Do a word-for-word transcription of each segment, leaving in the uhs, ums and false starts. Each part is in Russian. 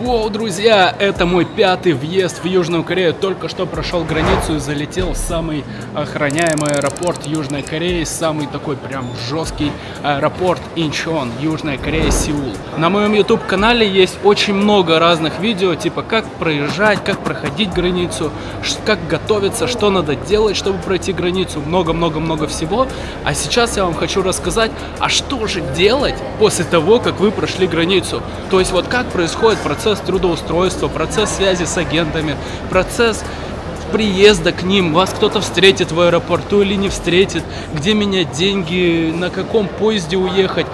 Воу, друзья, это мой пятый въезд в Южную Корею. Только что прошел границу и залетел в самый охраняемый аэропорт Южной Кореи. Самый такой прям жесткий аэропорт Инчон, Южная Корея, Сеул. На моем YouTube-канале есть очень много разных видео, типа как проезжать, как проходить границу, как готовиться, что надо делать, чтобы пройти границу. Много-много-много всего. А сейчас я вам хочу рассказать, а что же делать после того, как вы прошли границу. То есть вот как происходит процесс трудоустройства, процесс связи с агентами, процесс приезда к ним, вас кто-то встретит в аэропорту или не встретит, где менять деньги, на каком поезде уехать,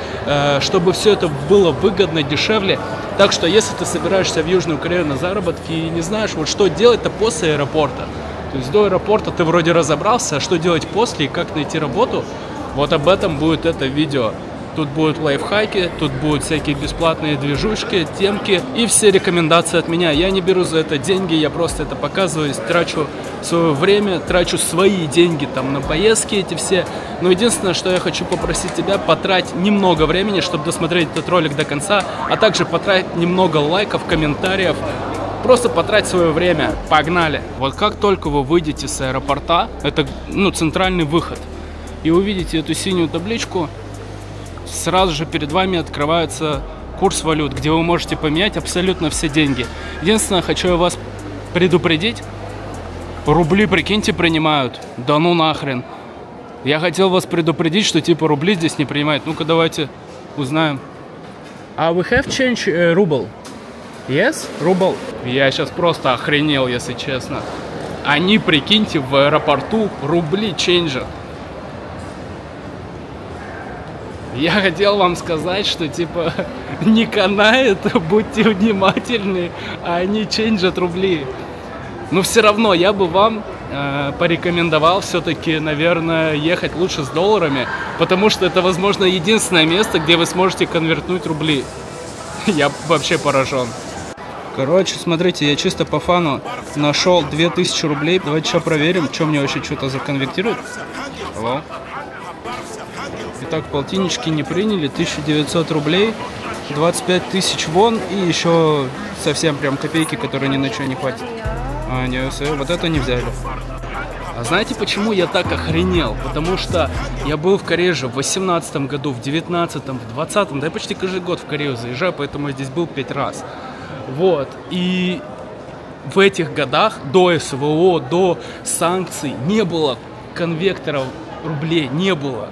чтобы все это было выгодно, дешевле. Так что если ты собираешься в Южную Корею на заработки и не знаешь, вот что делать-то после аэропорта, то есть до аэропорта ты вроде разобрался, а что делать после и как найти работу, вот об этом будет это видео. Тут будут лайфхаки, тут будут всякие бесплатные движушки, темки и все рекомендации от меня. Я не беру за это деньги, я просто это показываю, трачу свое время, трачу свои деньги там на поездки эти все. Но единственное, что я хочу попросить тебя, потрать немного времени, чтобы досмотреть этот ролик до конца, а также потратить немного лайков, комментариев. Просто потрать свое время. Погнали! Вот как только вы выйдете с аэропорта, это ну, центральный выход, и увидите эту синюю табличку, сразу же перед вами открывается курс валют, где вы можете поменять абсолютно все деньги. Единственное, хочу я вас предупредить, рубли, прикиньте, принимают. Да ну нахрен. Я хотел вас предупредить, что типа рубли здесь не принимают. Ну-ка, давайте узнаем. А we have change uh, ruble? Yes? Ruble? Я сейчас просто охренел, если честно. Они, прикиньте, в аэропорту рубли ченджат. Я хотел вам сказать, что типа не канает, будьте внимательны, а они ченджат рубли. Но все равно я бы вам э, порекомендовал все-таки, наверное, ехать лучше с долларами, потому что это, возможно, единственное место, где вы сможете конвертнуть рубли. Я вообще поражен. Короче, смотрите, я чисто по фану нашел две тысячи рублей. Давайте сейчас проверим, что мне вообще что-то законвертирует. Hello? Так, полтиннички не приняли, тысяча девятьсот рублей, двадцать пять тысяч вон и еще совсем прям копейки, которые ни на что не хватит. А, не, вот это не взяли. А знаете, почему я так охренел? Потому что я был в Корее же в восемнадцатом году, в девятнадцатом, в двадцатом, да я почти каждый год в Корею заезжаю, поэтому я здесь был пять раз. Вот, и в этих годах до СВО, до санкций не было конвекторов рублей, не было.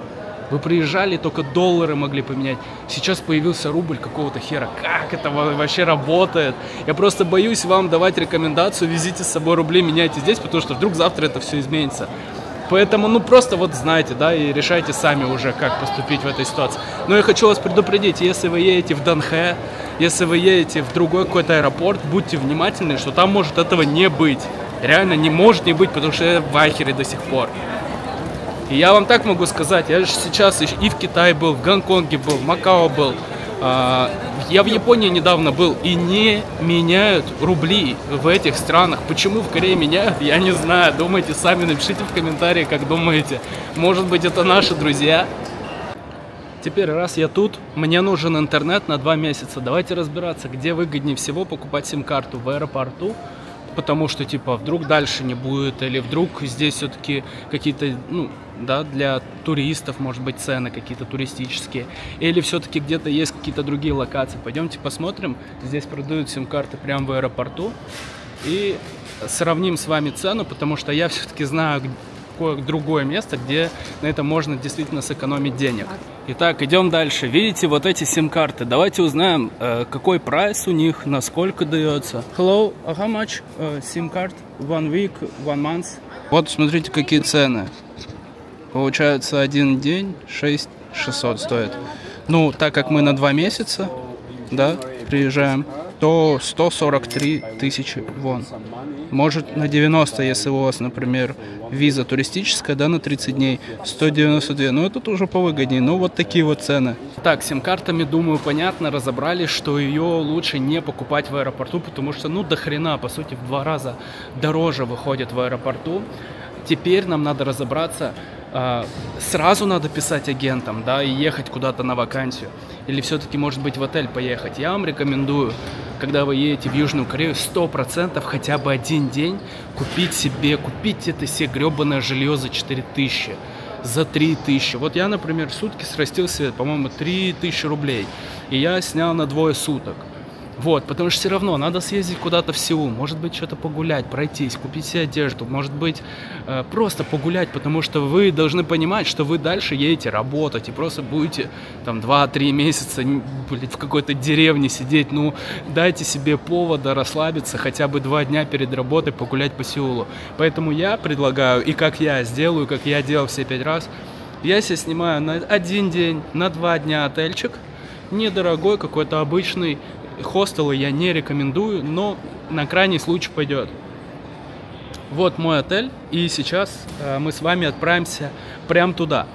Вы приезжали, только доллары могли поменять. Сейчас появился рубль какого-то хера. Как это вообще работает? Я просто боюсь вам давать рекомендацию. Везите с собой рубли, меняйте здесь, потому что вдруг завтра это все изменится. Поэтому, ну, просто вот знаете, да, и решайте сами уже, как поступить в этой ситуации. Но я хочу вас предупредить, если вы едете в Данхэ, если вы едете в другой какой-то аэропорт, будьте внимательны, что там может этого не быть. Реально не может не быть, потому что я в ахере до сих пор. И я вам так могу сказать, я же сейчас и в Китае был, в Гонконге был, в Макао был, э, я в Японии недавно был, и не меняют рубли в этих странах. Почему в Корее меняют, я не знаю, думайте сами, напишите в комментариях, как думаете. Может быть, это наши друзья. Теперь, раз я тут, мне нужен интернет на два месяца. Давайте разбираться, где выгоднее всего покупать сим-карту, в аэропорту. Потому что, типа, вдруг дальше не будет, или вдруг здесь все-таки какие-то, ну, да, для туристов, может быть, цены какие-то туристические, или все-таки где-то есть какие-то другие локации. Пойдемте посмотрим, здесь продают сим-карты прямо в аэропорту, и сравним с вами цену, потому что я все-таки знаю другое место, где на этом можно действительно сэкономить денег. Итак, идем дальше. Видите вот эти сим-карты. Давайте узнаем, какой прайс у них, насколько дается. Hello, how much SIM card? One week, one month. Вот смотрите, какие цены. Получается, один день шесть тысяч шестьсот стоит. Ну, так как мы на два месяца, да, приезжаем, то сто сорок три тысячи вон. Может, на девяносто, если у вас, например, виза туристическая, да, на тридцать дней, сто девяносто два. Ну, это уже повыгоднее. Ну, вот такие вот цены. Так, сим-картами, думаю, понятно, разобрались, что ее лучше не покупать в аэропорту, потому что, ну, до хрена, по сути, в два раза дороже выходит в аэропорту. Теперь нам надо разобраться, сразу надо писать агентам, да, и ехать куда-то на вакансию, или все-таки, может быть, в отель поехать. Я вам рекомендую, когда вы едете в Южную Корею, сто процентов хотя бы один день купить себе, купить это себе гребаное жилье за четыре тысячи, за три тысячи. Вот я, например, в сутки срастил себе, по-моему, три тысячи рублей, и я снял на двое суток. Вот, потому что все равно надо съездить куда-то в Сеул, может быть, что-то погулять, пройтись, купить себе одежду, может быть, просто погулять, потому что вы должны понимать, что вы дальше едете работать и просто будете там два-три месяца, блядь, в какой-то деревне сидеть. Ну, дайте себе повода расслабиться хотя бы два дня перед работой, погулять по Сеулу. Поэтому я предлагаю, и как я сделаю, как я делал все пять раз, я себе снимаю на один день, на два дня отельчик, недорогой, какой-то обычный. Хостелы я не рекомендую, но на крайний случай пойдет. Вот мой отель, и сейчас э, мы с вами отправимся прямо туда.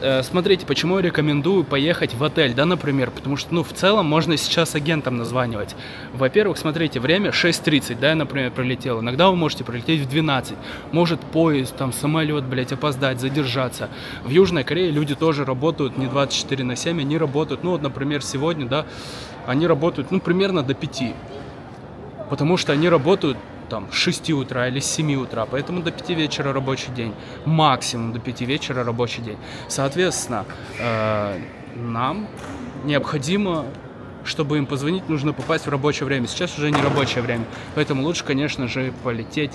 Э, смотрите, почему я рекомендую поехать в отель, да, например, потому что, ну, в целом можно сейчас агентом названивать. Во-первых, смотрите, время шесть тридцать, да, я, например, прилетел. Иногда вы можете прилететь в двенадцать, может поезд, там, самолет, блядь, опоздать, задержаться. В Южной Корее люди тоже работают не двадцать четыре на семь, они работают, ну, вот, например, сегодня, да, они работают, ну, примерно до пяти, потому что они работают там с шести утра или с семи утра, поэтому до пяти вечера рабочий день, максимум до пяти вечера рабочий день. Соответственно, э, нам необходимо, чтобы им позвонить, нужно попасть в рабочее время. Сейчас уже не рабочее время, поэтому лучше, конечно же, полететь,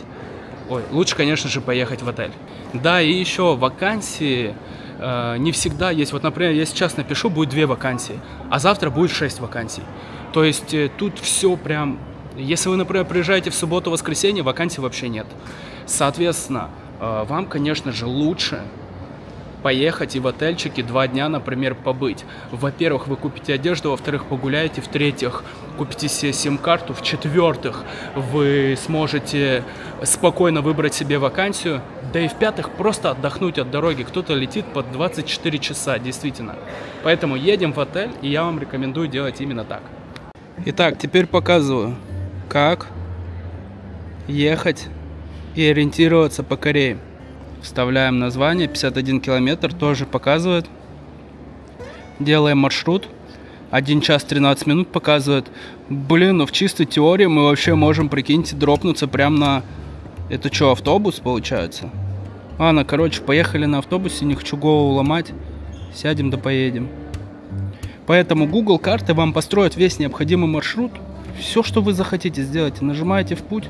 ой, лучше, конечно же, поехать в отель. Да, и еще вакансии не всегда есть. Вот, например, я сейчас напишу, будет две вакансии, а завтра будет шесть вакансий. То есть тут все прям... Если вы, например, приезжаете в субботу-воскресенье, вакансий вообще нет. Соответственно, вам, конечно же, лучше поехать и в отельчике два дня, например, побыть. Во-первых, вы купите одежду, во-вторых, погуляете, в-третьих, купите себе сим-карту, в-четвертых, вы сможете спокойно выбрать себе вакансию, да и в-пятых, просто отдохнуть от дороги. Кто-то летит под двадцать четыре часа, действительно. Поэтому едем в отель, и я вам рекомендую делать именно так. Итак, теперь показываю, как ехать и ориентироваться по Корее. Вставляем название, пятьдесят один километр, тоже показывает. Делаем маршрут, один час тринадцать минут показывает. Блин, ну в чистой теории мы вообще можем, прикиньте, дропнуться прямо на... Это что, автобус получается? Ладно, короче, поехали на автобусе, не хочу голову ломать. Сядем да поедем. Поэтому Google карты вам построят весь необходимый маршрут. Все, что вы захотите, сделайте. Нажимаете в путь.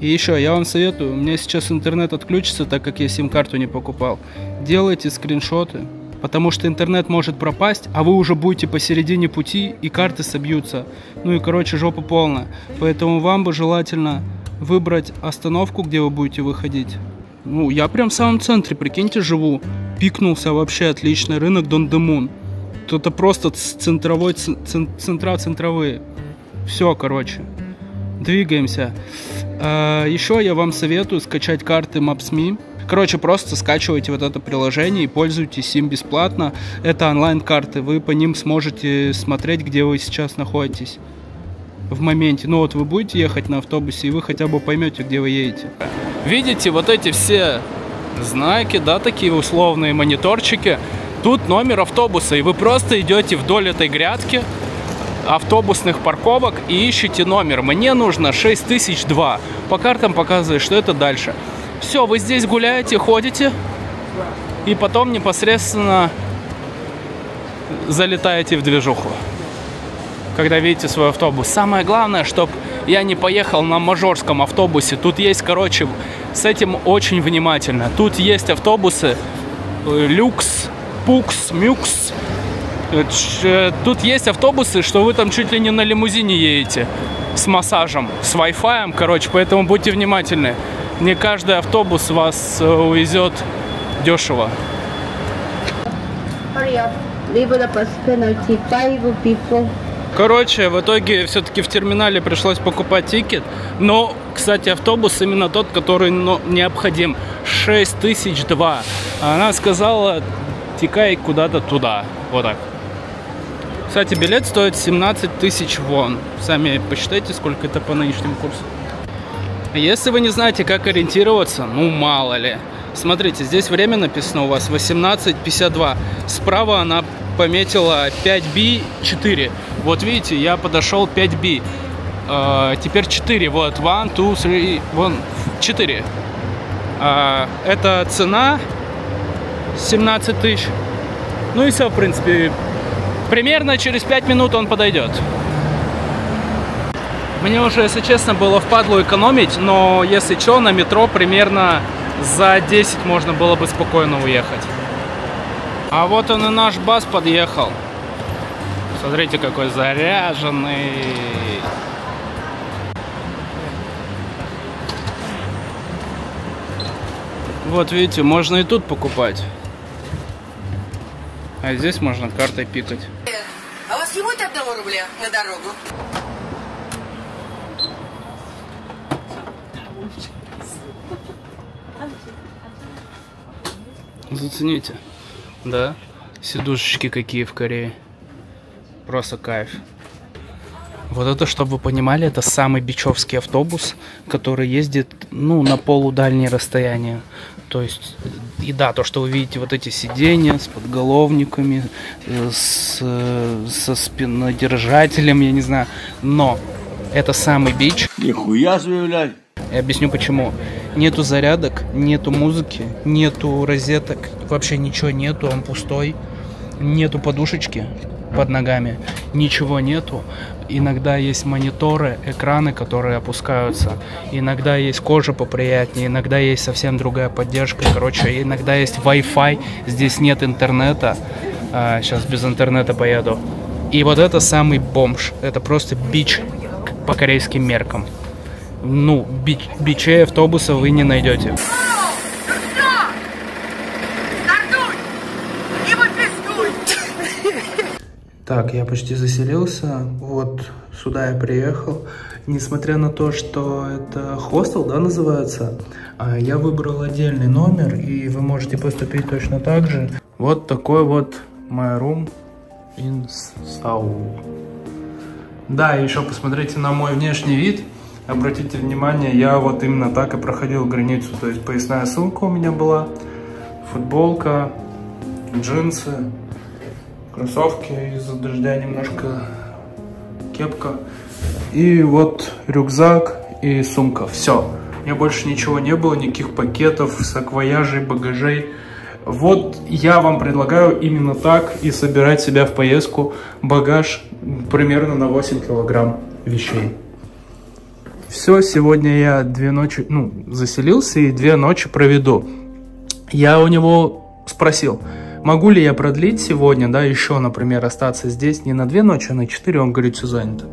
И еще, я вам советую, у меня сейчас интернет отключится, так как я сим-карту не покупал. Делайте скриншоты, потому что интернет может пропасть, а вы уже будете посередине пути, и карты собьются. Ну и, короче, жопа полная. Поэтому вам бы желательно выбрать остановку, где вы будете выходить. Ну, я прям в самом центре, прикиньте, живу. Пикнулся вообще отличный рынок Дондэмун. Тут это просто центровой, центра центровые. Все, короче. Двигаемся. Еще я вам советую скачать карты Maps точка me. Короче, просто скачивайте вот это приложение и пользуйтесь им бесплатно. Это онлайн-карты, вы по ним сможете смотреть, где вы сейчас находитесь в моменте. Ну вот вы будете ехать на автобусе, и вы хотя бы поймете, где вы едете. Видите вот эти все знаки, да, такие условные мониторчики. Тут номер автобуса, и вы просто идете вдоль этой грядки автобусных парковок и ищите номер. Мне нужно шесть тысяч два. По картам показывает, что это дальше. Все, вы здесь гуляете, ходите, и потом непосредственно залетаете в движуху, когда видите свой автобус. Самое главное, чтобы я не поехал на мажорском автобусе. Тут есть, короче, с этим очень внимательно. Тут есть автобусы люкс, пукс, мюкс. Тут есть автобусы, что вы там чуть ли не на лимузине едете с массажем, с вай-фаем, короче, поэтому будьте внимательны. Не каждый автобус вас увезет дешево. Короче, в итоге все-таки в терминале пришлось покупать тикет, но, кстати, автобус именно тот, который необходим. шесть тысяч два. Она сказала, тикай куда-то туда, вот так. Кстати, билет стоит семнадцать тысяч вон. Сами посчитайте, сколько это по нынешнему курсу. Если вы не знаете, как ориентироваться, ну мало ли. Смотрите, здесь время написано у вас восемнадцать пятьдесят два. Справа она пометила пять би четыре. Вот видите, я подошел пять би. Э, теперь четыре. Вот, один, два, три, вон, четыре. Э, это цена семнадцать тысяч. Ну и все, в принципе. Примерно через пять минут он подойдет. Мне уже, если честно, было впадло экономить, но если что, на метро примерно за десять можно было бы спокойно уехать. А вот он и наш бас подъехал. Смотрите, какой заряженный. Вот видите, можно и тут покупать. А здесь можно картой пикать. А у вас не будет одного рубля на дорогу? Зацените, да? Сидушечки какие в Корее. Просто кайф. Вот это, чтобы вы понимали, это самый бичевский автобус, который ездит, ну, на полудальние расстояния. То есть, и да, то, что вы видите, вот эти сиденья с подголовниками, с, со спинодержателем, я не знаю. Но это самый бич. Нихуя заявлять. Я объясню почему. Нету зарядок, нету музыки, нету розеток, вообще ничего нету, он пустой. Нету подушечки под ногами, ничего нету. Иногда есть мониторы, экраны, которые опускаются. Иногда есть кожа поприятнее, иногда есть совсем другая поддержка. Короче, иногда есть Wi-Fi, здесь нет интернета. А, сейчас без интернета поеду. И вот это самый бомж, это просто бич по корейским меркам. Ну, бич, бичей автобуса вы не найдете. Так, я почти заселился. Вот сюда я приехал. Несмотря на то, что это хостел, да, называется, я выбрал отдельный номер, и вы можете поступить точно так же. Вот такой вот my room in Seoul. Да, еще посмотрите на мой внешний вид. Обратите внимание, я вот именно так и проходил границу. То есть поясная сумка у меня была, футболка, джинсы, кроссовки, из-за дождя немножко кепка. И вот рюкзак и сумка. Все. У меня больше ничего не было, никаких пакетов, саквояжей, багажей. Вот я вам предлагаю именно так и собирать себя в поездку. Багаж примерно на восемь килограмм вещей. Все, сегодня я две ночи, ну, заселился и две ночи проведу. Я у него спросил, могу ли я продлить сегодня, да, еще, например, остаться здесь не на две ночи, а на четыре, он говорит, все занято.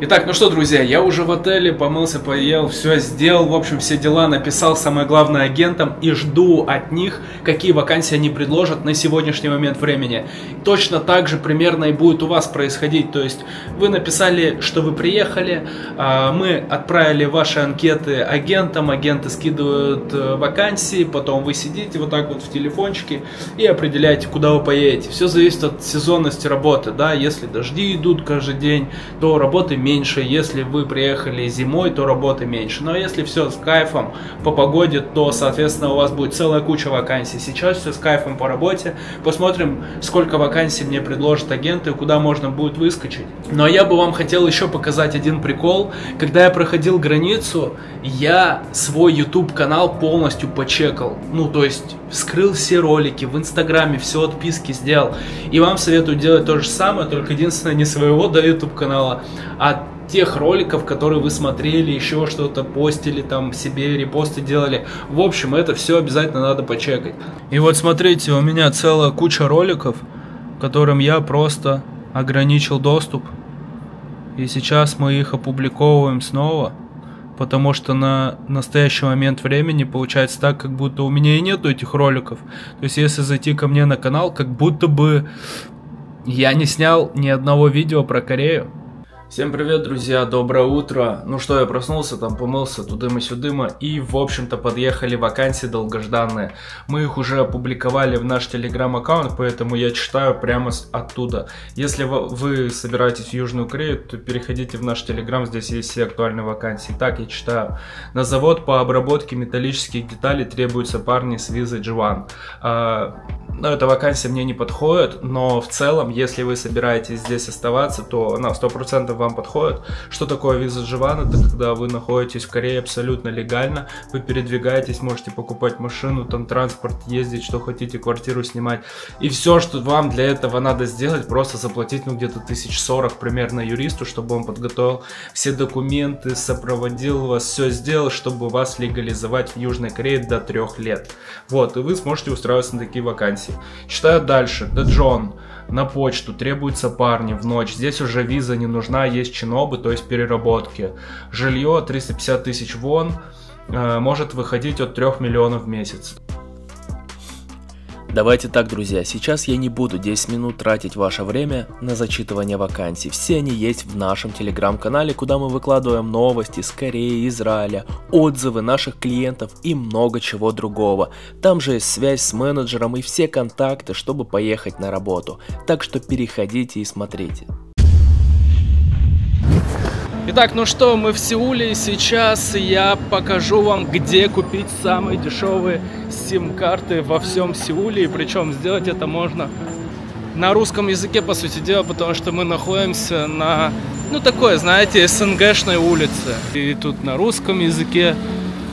Итак, ну что, друзья, я уже в отеле, помылся, поел, все сделал, в общем, все дела, написал, самое главное, агентам и жду от них, какие вакансии они предложат на сегодняшний момент времени. Точно так же примерно и будет у вас происходить, то есть вы написали, что вы приехали, мы отправили ваши анкеты агентам, агенты скидывают вакансии, потом вы сидите вот так вот в телефончике и определяете, куда вы поедете. Все зависит от сезонности работы, да, если дожди идут каждый день, то работы меньше. меньше, если вы приехали зимой, то работы меньше, но если все с кайфом по погоде, то соответственно у вас будет целая куча вакансий. Сейчас все с кайфом по работе, посмотрим, сколько вакансий мне предложат агенты, куда можно будет выскочить. Но я бы вам хотел еще показать один прикол. Когда я проходил границу, я свой YouTube канал полностью почекал, ну то есть вскрыл все ролики, в инстаграме все отписки сделал, и вам советую делать то же самое, только единственное, не своего до YouTube канала, а тех роликов, которые вы смотрели, еще что-то постили, там себе репосты делали. В общем, это все обязательно надо почекать. И вот смотрите, у меня целая куча роликов, которым я просто ограничил доступ. И сейчас мы их опубликовываем снова, потому что на настоящий момент времени получается так, как будто у меня и нету этих роликов. То есть если зайти ко мне на канал, как будто бы я не снял ни одного видео про Корею. Всем привет, друзья, доброе утро. Ну что, я проснулся, там помылся, тудыма-сюдыма, и, в общем-то, подъехали вакансии долгожданные. Мы их уже опубликовали в наш телеграм-аккаунт, поэтому я читаю прямо оттуда. Если вы собираетесь в Южную Корею, то переходите в наш телеграм, здесь есть все актуальные вакансии. Так, я читаю. На завод по обработке металлических деталей требуются парни с визой джи один. А, ну, эта вакансия мне не подходит, но в целом, если вы собираетесь здесь оставаться, то она сто процентов вам подходит. Что такое виза джи один? Это когда вы находитесь в Корее абсолютно легально, вы передвигаетесь, можете покупать машину, там транспорт, ездить, что хотите, квартиру снимать. И все, что вам для этого надо сделать, просто заплатить, ну, где-то тысячу сорок примерно юристу, чтобы он подготовил все документы, сопроводил вас, все сделал, чтобы вас легализовать в Южной Корее до трех лет. Вот, и вы сможете устраиваться на такие вакансии. Читаю дальше. Дэджон. На почту требуются парни в ночь. Здесь уже виза не нужна, есть чинобы, то есть переработки. Жилье триста пятьдесят тысяч вон, э, может выходить от трёх миллионов в месяц. Давайте так, друзья, сейчас я не буду десять минут тратить ваше время на зачитывание вакансий. Все они есть в нашем телеграм-канале, куда мы выкладываем новости с Кореи, Израиля, отзывы наших клиентов и много чего другого. Там же есть связь с менеджером и все контакты, чтобы поехать на работу. Так что переходите и смотрите. Итак, ну что, мы в Сеуле, и сейчас я покажу вам, где купить самые дешевые сим-карты во всем Сеуле, и причем сделать это можно на русском языке, по сути дела, потому что мы находимся на, ну, такой, знаете, СНГшной улице, и тут на русском языке,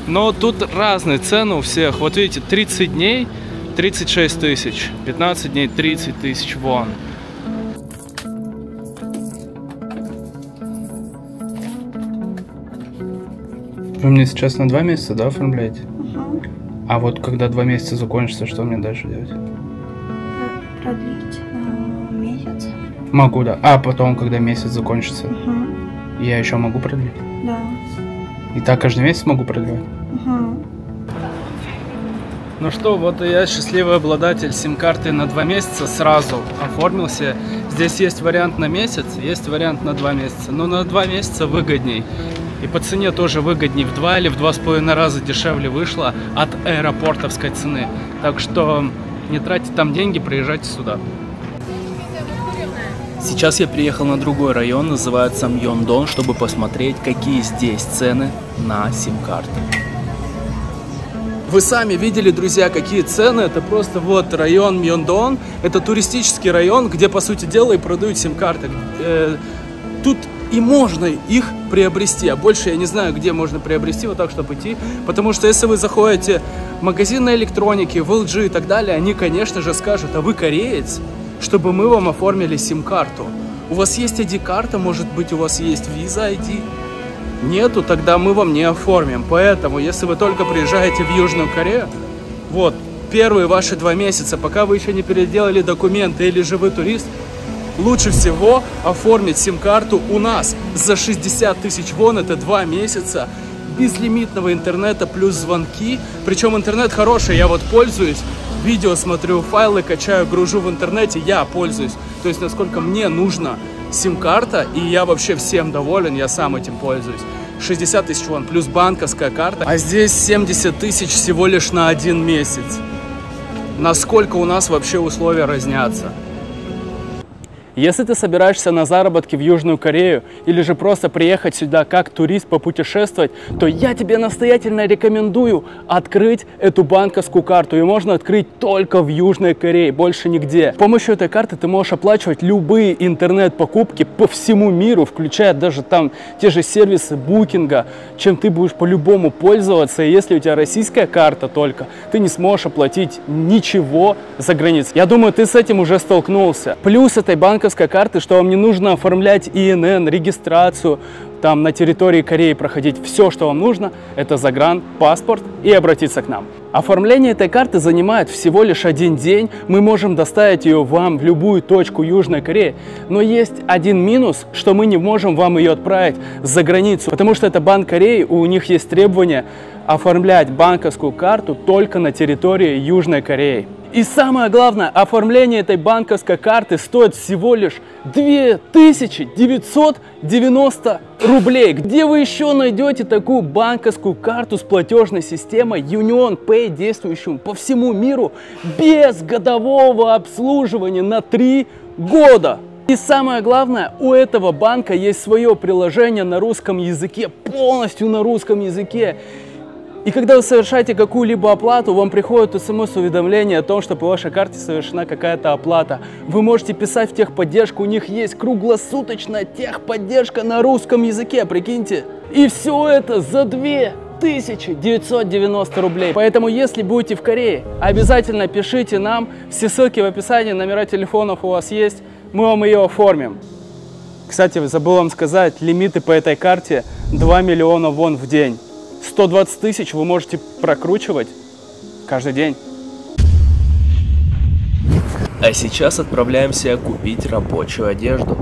но тут разные цены у всех. Вот видите, тридцать дней тридцать шесть тысяч, пятнадцать дней тридцать тысяч вон. Вы мне сейчас на два месяца, да, оформляете? Угу. А вот когда два месяца закончится, что мне дальше делать? Продлить э, месяц. Могу, да. А потом, когда месяц закончится, угу, я еще могу продлить? Да. И так каждый месяц могу продлевать? Угу. Ну что, вот и я, счастливый обладатель сим-карты на два месяца, сразу оформился. Здесь есть вариант на месяц, есть вариант на два месяца. Но на два месяца выгодней. И по цене тоже выгоднее, в два или в два с половиной раза дешевле вышло от аэропортовской цены. Так что не тратьте там деньги, приезжайте сюда. Сейчас я приехал на другой район, называется Мёндон, чтобы посмотреть, какие здесь цены на сим-карты. Вы сами видели, друзья, какие цены. Это просто вот район Мёндон. Это туристический район, где, по сути дела, и продают сим-карты. Э-э- тут и можно их приобрести, а больше я не знаю, где можно приобрести, вот так, чтобы идти, потому что если вы заходите в магазин на электронике, в эл джи и так далее, они, конечно же, скажут: а вы кореец, чтобы мы вам оформили сим-карту? У вас есть ай ди-карта, может быть, у вас есть виза ай ди? Нету, тогда мы вам не оформим. Поэтому, если вы только приезжаете в Южную Корею, вот, первые ваши два месяца, пока вы еще не переделали документы или же вы турист, лучше всего оформить сим-карту у нас за шестьдесят тысяч вон, это два месяца безлимитного интернета плюс звонки. Причем интернет хороший, я вот пользуюсь, видео смотрю, файлы качаю, гружу в интернете, я пользуюсь. То есть насколько мне нужна сим-карта, и я вообще всем доволен, я сам этим пользуюсь. шестьдесят тысяч вон, плюс банковская карта, а здесь семьдесят тысяч всего лишь на один месяц. Насколько у нас вообще условия разнятся? Если ты собираешься на заработки в Южную Корею или же просто приехать сюда как турист попутешествовать, то я тебе настоятельно рекомендую открыть эту банковскую карту. Ее можно открыть только в Южной Корее, больше нигде. С помощью этой карты ты можешь оплачивать любые интернет-покупки по всему миру, включая даже там те же сервисы букинга, чем ты будешь по-любому пользоваться. И если у тебя российская карта только, ты не сможешь оплатить ничего за границей. Я думаю, ты с этим уже столкнулся. Плюс этой банковской карты, что вам не нужно оформлять ИНН, регистрацию, там на территории Кореи проходить. Все, что вам нужно, это загранпаспорт и обратиться к нам. Оформление этой карты занимает всего лишь один день. Мы можем доставить ее вам в любую точку Южной Кореи. Но есть один минус, что мы не можем вам ее отправить за границу, потому что это Банк Кореи, у них есть требование оформлять банковскую карту только на территории Южной Кореи. И самое главное, оформление этой банковской карты стоит всего лишь две тысячи девятьсот девяносто рублей. Где вы еще найдете такую банковскую карту с платежной системой Union Pay, действующую по всему миру, без годового обслуживания на три года? И самое главное, у этого банка есть свое приложение на русском языке, полностью на русском языке. И когда вы совершаете какую-либо оплату, вам приходит смс-уведомление о том, что по вашей карте совершена какая-то оплата. Вы можете писать в техподдержку, у них есть круглосуточная техподдержка на русском языке, прикиньте. И все это за две тысячи девятьсот девяносто рублей. Поэтому, если будете в Корее, обязательно пишите нам. Все ссылки в описании, номера телефонов у вас есть, мы вам ее оформим. Кстати, забыл вам сказать, лимиты по этой карте два миллиона вон в день. сто двадцать тысяч вы можете прокручивать каждый день. А сейчас отправляемся купить рабочую одежду.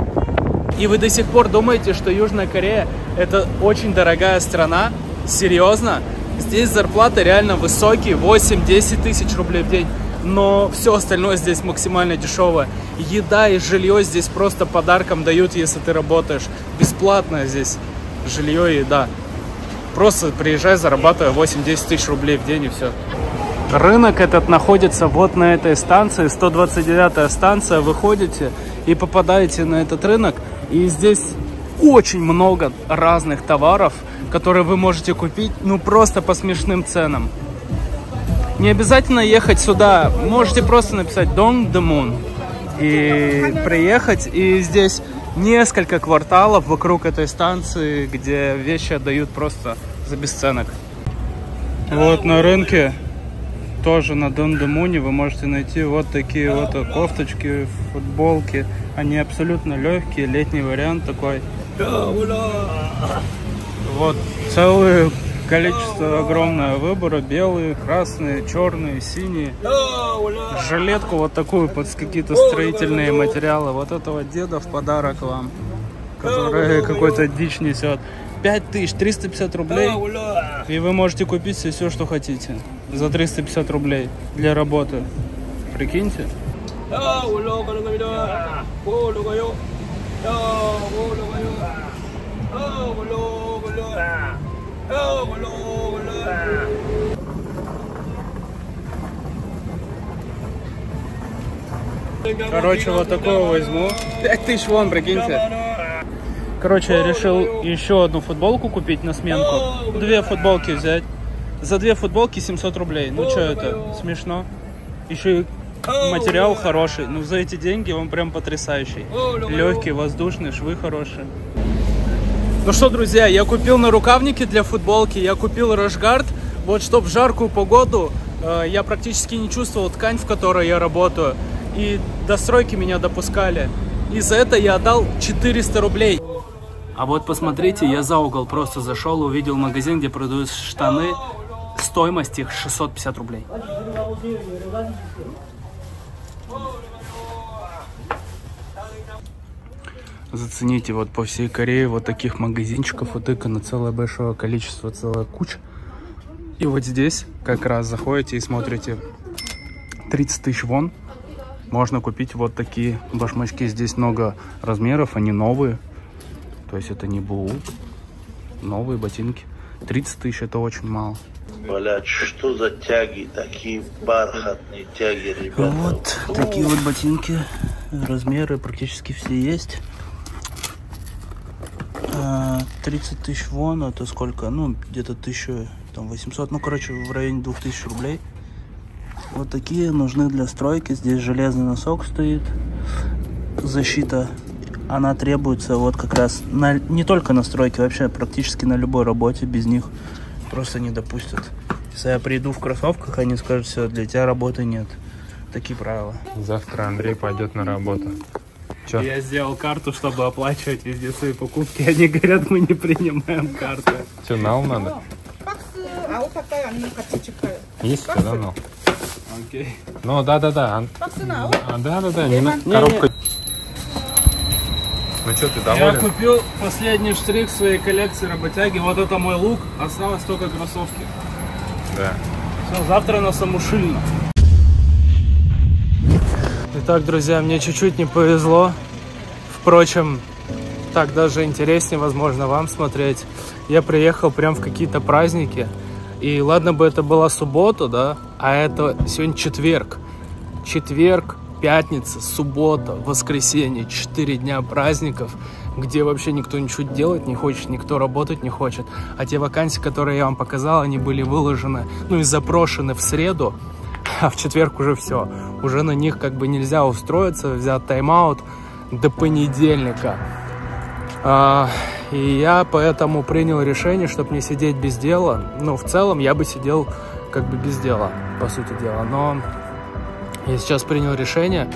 И вы до сих пор думаете, что Южная Корея — это очень дорогая страна? Серьезно? Здесь зарплаты реально высокие, восемь-десять тысяч рублей в день. Но все остальное здесь максимально дешевое. Еда и жилье здесь просто подарком дают, если ты работаешь. Бесплатно здесь жилье и еда. Просто приезжай, зарабатывай восемь-десять тысяч рублей в день, и все. Рынок этот находится вот на этой станции, сто двадцать девятая станция. Выходите и попадаете на этот рынок. И здесь очень много разных товаров, которые вы можете купить, ну, просто по смешным ценам. Не обязательно ехать сюда. Можете просто написать Dongdaemun и приехать. И здесь несколько кварталов вокруг этой станции, где вещи отдают просто за бесценок. Вот на рынке, тоже на Дондэmuне, вы можете найти вот такие вот кофточки, футболки. Они абсолютно легкие, летний вариант такой. Вот целое количество, огромное выбора. Белые, красные, черные, синие. Жилетку вот такую под какие-то строительные материалы. Вот этого деда в подарок вам, который какой-то дичь несет. пять тысяч триста пятьдесят рублей. И вы можете купить все, все, что хотите. За триста пятьдесят рублей для работы. Прикиньте. Короче, вот такого возьму. пять тысяч вон, прикиньте. Короче, я решил еще одну футболку купить на сменку. Две футболки взять. За две футболки семьсот рублей. Ну что это? Смешно. Еще и материал хороший. Ну за эти деньги он прям потрясающий. Легкий, воздушный, швы хорошие. Ну что, друзья, я купил на рукавники для футболки, я купил рашгард, вот чтобы в жаркую погоду э, я практически не чувствовал ткань, в которой я работаю, и до стройки меня допускали, и за это я отдал четыреста рублей. А вот посмотрите, я за угол просто зашел, увидел магазин, где продают штаны, стоимость их шестьсот пятьдесят рублей. Зацените, вот по всей Корее вот таких магазинчиков утыкано целое большое количество, целая куча. И вот здесь как раз заходите и смотрите, тридцать тысяч вон можно купить вот такие башмачки. Здесь много размеров, они новые, то есть это не БУ, новые ботинки. тридцать тысяч это очень мало. Блять, что за тяги, такие бархатные тяги, ребята. Вот такие вот ботинки, размеры практически все есть. тридцать тысяч вон, это сколько? Ну, где-то тысяча восемьсот, ну, короче, в районе двух тысяч рублей. Вот такие нужны для стройки. Здесь железный носок стоит. Защита, она требуется вот как раз на, не только на стройке, вообще практически на любой работе. Без них просто не допустят. Если я приду в кроссовках, они скажут: все, для тебя работы нет. Такие правила. Завтра Андрей пойдет на работу. Чё? Я сделал карту, чтобы оплачивать везде свои покупки. Они говорят, мы не принимаем карту. Че, нал надо? Есть все, да, нал? Окей. Ну, да-да-да. Да-да-да, не на коробку. Ну что, ты доволен? Я купил последний штрих своей коллекции работяги. Вот это мой лук. Осталось только кроссовки. Да. Все, завтра на самушильно. Итак, друзья, мне чуть-чуть не повезло. Впрочем, так даже интереснее, возможно, вам смотреть. Я приехал прям в какие-то праздники. И ладно бы это была суббота, да, а это сегодня четверг. Четверг, пятница, суббота, воскресенье, четыре дня праздников, где вообще никто ничего делать не хочет, никто работать не хочет. А те вакансии, которые я вам показал, они были выложены, ну и запрошены в среду, а в четверг уже все. Уже на них как бы нельзя устроиться, взять тайм-аут до понедельника. А, и я поэтому принял решение, чтобы не сидеть без дела. Ну, в целом я бы сидел как бы без дела, по сути дела. Но я сейчас принял решение,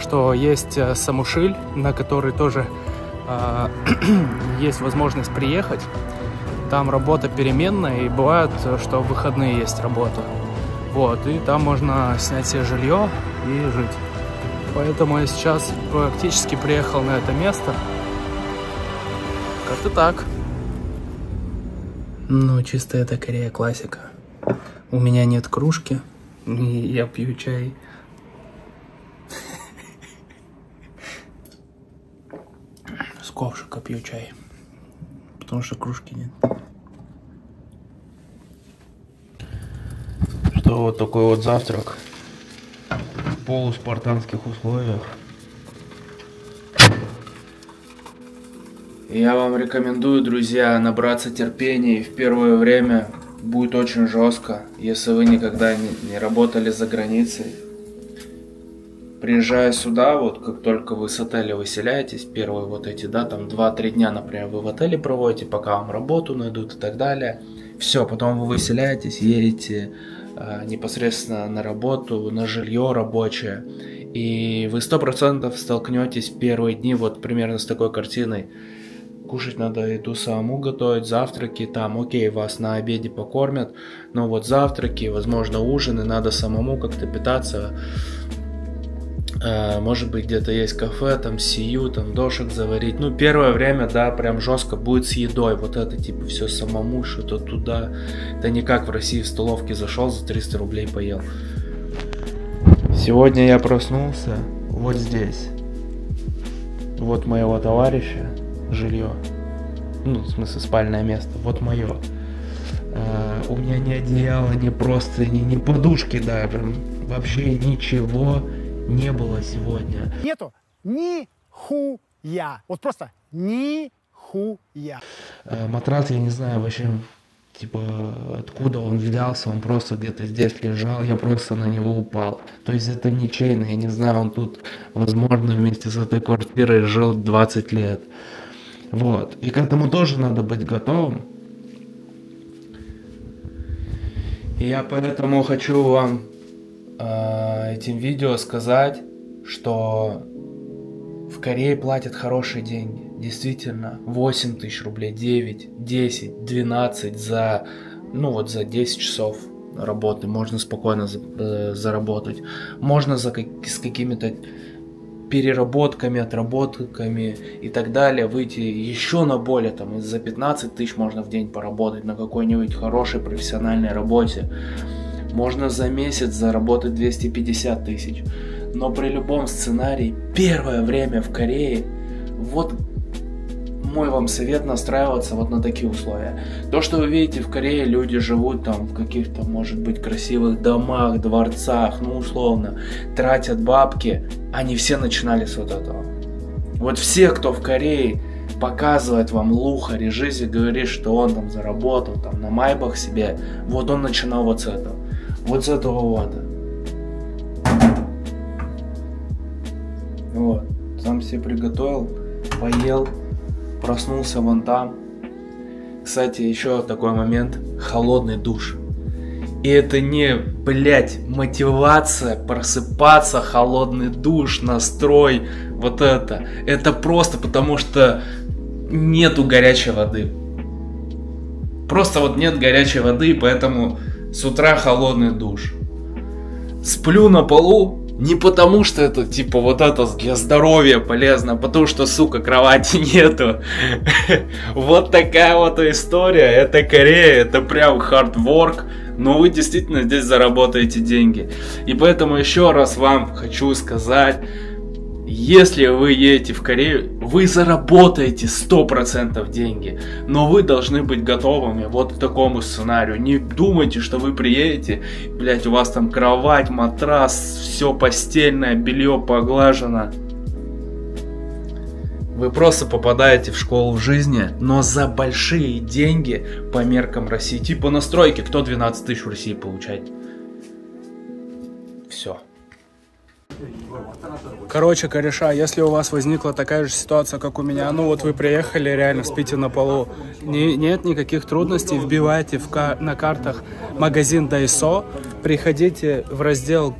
что есть самушиль, на который тоже а, есть возможность приехать. Там работа переменная, и бывает, что в выходные есть работа. Вот, и там можно снять себе жилье и жить. Поэтому я сейчас практически приехал на это место. Как-то так. Ну, чисто это Корея классика. У меня нет кружки, и я пью чай. С ковшика пью чай, потому что кружки нет. Вот такой вот завтрак в полуспартанских условиях. Я вам рекомендую, друзья, набраться терпения, и в первое время будет очень жестко, если вы никогда не, не работали за границей. Приезжая сюда, вот как только вы с отеля выселяетесь, первые вот эти, да, там два-три дня, например, вы в отеле проводите, пока вам работу найдут и так далее. Все, потом вы выселяетесь, едете непосредственно на работу, на жилье рабочее, и вы сто процентов столкнетесь первые дни вот примерно с такой картиной. Кушать надо, еду самому готовить, завтраки там, окей, вас на обеде покормят, но вот завтраки, возможно, ужины, надо самому как-то питаться. Может быть, где-то есть кафе, там сию, там дошек заварить. Ну, первое время, да, прям жестко будет с едой. Вот это, типа, все самому, что-то туда. Да не как в России, в столовке зашел, за триста рублей поел. Сегодня я проснулся вот здесь. Вот моего товарища жилье. Ну, в смысле, спальное место. Вот мое. А, у меня ни одеяла, ни простыни, ни подушки, да, прям вообще ничего не было сегодня. Нету ни-ху-я. Вот просто ни-ху-я. Э, матрас, я не знаю вообще, типа, откуда он взялся. Он просто где-то здесь лежал, я просто на него упал. То есть это ничейно, я не знаю, он тут, возможно, вместе с этой квартирой жил двадцать лет. Вот. И к этому тоже надо быть готовым. И я поэтому хочу вам этим видео сказать, что в Корее платят хорошие деньги. Действительно, восемь тысяч рублей, девять, десять, двенадцать за, ну вот за десять часов работы можно спокойно заработать. Можно за, с какими-то переработками, отработками и так далее выйти еще на более, там, за пятнадцать тысяч можно в день поработать на какой-нибудь хорошей профессиональной работе. Можно за месяц заработать двести пятьдесят тысяч. Но при любом сценарии, первое время в Корее, вот мой вам совет, настраиваться вот на такие условия. То, что вы видите в Корее, люди живут там в каких-то, может быть, красивых домах, дворцах, ну условно, тратят бабки. Они все начинали с вот этого. Вот все, кто в Корее показывает вам лухари жизни, говорит, что он там заработал там на майбах себе, вот он начинал вот с этого. Вот с этого вот. Вот. Сам себе приготовил, поел, проснулся вон там. Кстати, еще такой момент. Холодный душ. И это не, блядь, мотивация просыпаться, холодный душ, настрой, вот это. Это просто потому, что нету горячей воды. Просто вот нет горячей воды, поэтому с утра холодный душ. Сплю на полу не потому, что это, типа, вот это для здоровья полезно, а потому что, сука, кровати нету. Вот такая вот история. Это Корея, это прям hard work. но вы действительно здесь заработаете деньги. И поэтому еще раз вам хочу сказать, если вы едете в Корею, вы заработаете сто процентов деньги, но вы должны быть готовыми вот к такому сценарию. Не думайте, что вы приедете, блять, у вас там кровать, матрас, все постельное, белье поглажено. Вы просто попадаете в школу в жизни, но за большие деньги по меркам России. Типа настройки, кто двенадцать тысяч в России получает. Все. Короче, кореша, если у вас возникла такая же ситуация, как у меня, ну вот вы приехали, реально спите на полу, не, нет никаких трудностей, вбивайте в ка на картах магазин Дайсо, приходите в раздел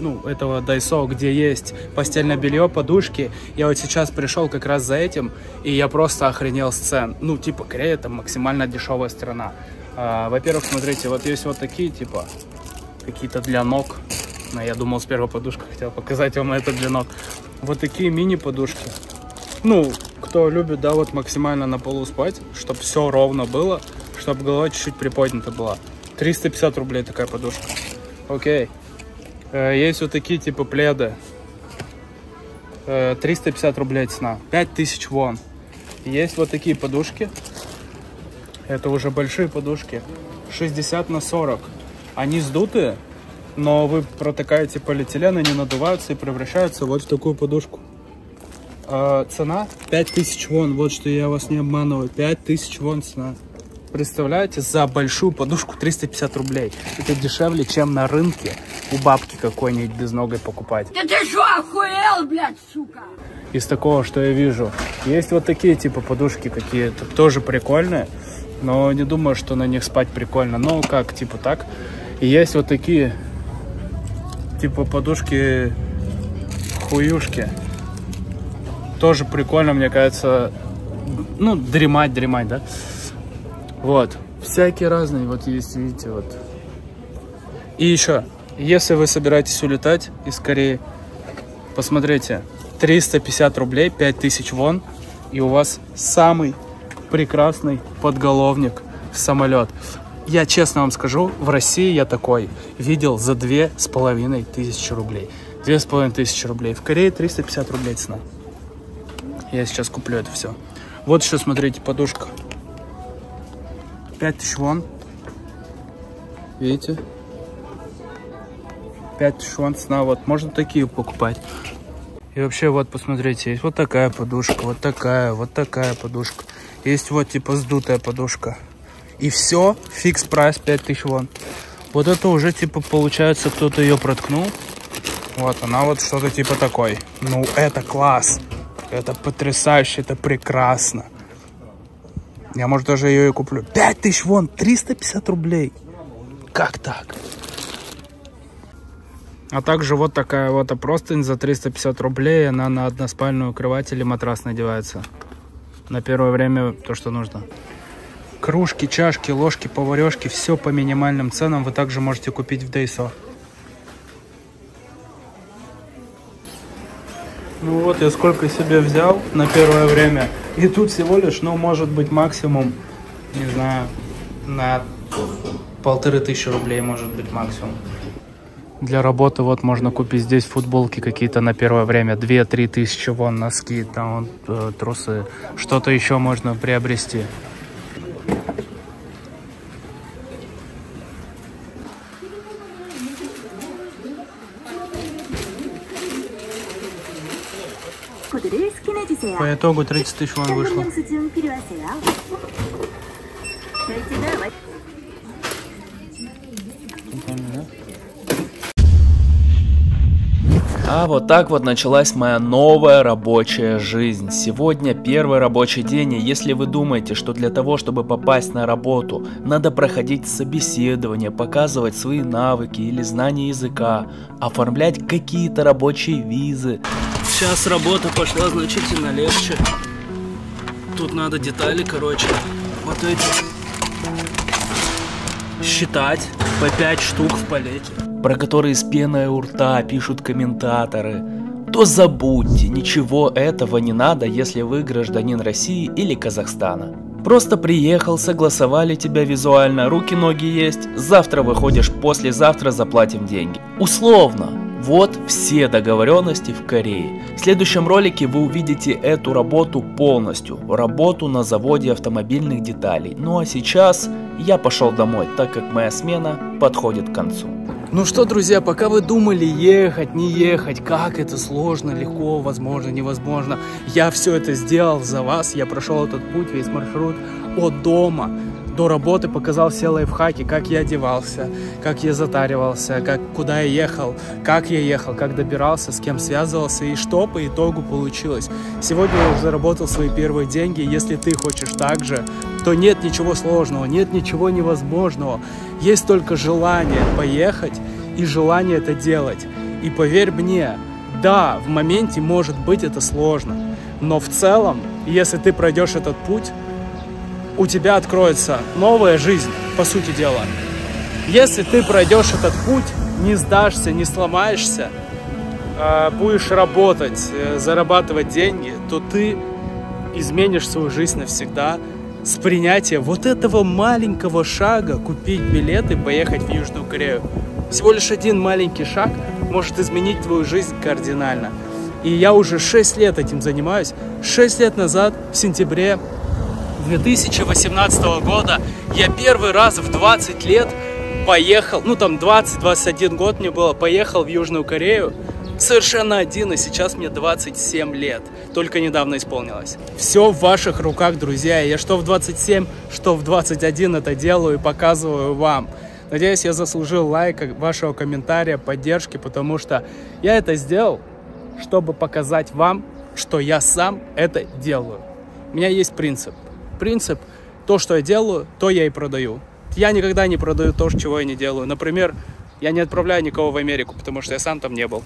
ну, этого Дайсо, где есть постельное белье, подушки. Я вот сейчас пришел как раз за этим, и я просто охренел с цен. Ну, типа, Корея — это максимально дешевая страна. А, во-первых, смотрите, вот есть вот такие, типа, какие-то для ног. Но я думал, с первой подушкой хотел показать вам это для ног. Вот такие мини-подушки. Ну, кто любит, да, вот максимально на полу спать, чтобы все ровно было, чтобы голова чуть-чуть приподнята была. триста пятьдесят рублей такая подушка. Окей. Есть вот такие типа пледы, триста пятьдесят рублей цена, пять тысяч вон. Есть вот такие подушки, это уже большие подушки, шестьдесят на сорок. Они сдутые, но вы протыкаете полиэтилен, они надуваются и превращаются вот в такую подушку. Цена пять тысяч вон, вот что я вас не обманываю, пять тысяч вон цена. Представляете, за большую подушку триста пятьдесят рублей. Это дешевле, чем на рынке у бабки какой-нибудь безногой покупать. Да ты что, охуел, блядь, сука? Из такого, что я вижу, есть вот такие типа подушки какие-то, тоже прикольные, но не думаю, что на них спать прикольно. Ну, как, типа так. И есть вот такие типа подушки-хуюшки. Тоже прикольно, мне кажется, ну, дремать, дремать, да? Вот, всякие разные, вот есть, видите, вот. И еще, если вы собираетесь улетать из Кореи, посмотрите, триста пятьдесят рублей, пять тысяч вон, и у вас самый прекрасный подголовник в самолет. Я честно вам скажу, в России я такой видел за две с половиной тысячи рублей. две с половиной тысячи рублей. В Корее триста пятьдесят рублей цена. Я сейчас куплю это все. Вот еще, смотрите, подушка. пять тысяч вон, видите, пять тысяч вон цена, вот, можно такие покупать. И вообще, вот, посмотрите, есть вот такая подушка, вот такая, вот такая подушка, есть вот, типа, сдутая подушка. И все, фикс прайс пять тысяч вон. Вот это уже, типа, получается, кто-то ее проткнул. Вот, она вот что-то типа такой. Ну, это класс, это потрясающе, это прекрасно. Я, может, даже ее и куплю. пять тысяч вон, триста пятьдесят рублей. Как так? А также вот такая вот простынь за триста пятьдесят рублей. Она на односпальную кровать или матрас надевается. На первое время то, что нужно. Кружки, чашки, ложки, поварешки. Все по минимальным ценам вы также можете купить в Дайсо. Ну вот, я сколько себе взял на первое время. И тут всего лишь, ну, может быть, максимум, не знаю, на полторы тысячи рублей, может быть, максимум. Для работы вот можно купить здесь футболки какие-то на первое время. две-три тысячи, вон, носки, там, вон, трусы. Что-то еще можно приобрести. По итогу тридцать тысяч вон вышло. А вот так вот началась моя новая рабочая жизнь. Сегодня первый рабочий день, и если вы думаете, что для того, чтобы попасть на работу, надо проходить собеседование, показывать свои навыки или знания языка, оформлять какие-то рабочие визы. Сейчас работа пошла значительно легче. Тут надо детали, короче, вот эти считать по пять штук в палете, про которые с пеной у рта пишут комментаторы. То забудьте, ничего этого не надо, если вы гражданин России или Казахстана. Просто приехал, согласовали тебя визуально, руки-ноги есть, завтра выходишь, послезавтра заплатим деньги. Условно. Вот все договоренности в Корее. В следующем ролике вы увидите эту работу полностью, работу на заводе автомобильных деталей. Ну а сейчас я пошел домой, так как моя смена подходит к концу. Ну что, друзья, пока вы думали ехать, не ехать, как это сложно, легко, возможно, невозможно, я все это сделал за вас, я прошел этот путь, весь маршрут от дома до работы, показал все лайфхаки, как я одевался, как я затаривался, как, куда я ехал, как я ехал, как добирался, с кем связывался и что по итогу получилось. Сегодня я уже заработал свои первые деньги, если ты хочешь так же, то нет ничего сложного, нет ничего невозможного, есть только желание поехать и желание это делать. И поверь мне, да, в моменте может быть это сложно, но в целом, если ты пройдешь этот путь, у тебя откроется новая жизнь, по сути дела. Если ты пройдешь этот путь, не сдашься, не сломаешься, будешь работать, зарабатывать деньги, то ты изменишь свою жизнь навсегда с принятия вот этого маленького шага купить билет и поехать в Южную Корею. Всего лишь один маленький шаг может изменить твою жизнь кардинально. И я уже шесть лет этим занимаюсь. шесть лет назад, в сентябре две тысячи восемнадцатого года, я первый раз в двадцать лет поехал, ну там двадцать-двадцать один год мне было, поехал в Южную Корею совершенно один, и сейчас мне двадцать семь лет, только недавно исполнилось. Все в ваших руках, друзья, я что в двадцать семь, что в двадцать один это делаю и показываю вам. Надеюсь, я заслужил лайка, вашего комментария, поддержки, потому что я это сделал, чтобы показать вам, что я сам это делаю. У меня есть принцип. Принцип, то, что я делаю, то я и продаю. Я никогда не продаю то, чего я не делаю. Например, я не отправляю никого в Америку, потому что я сам там не был.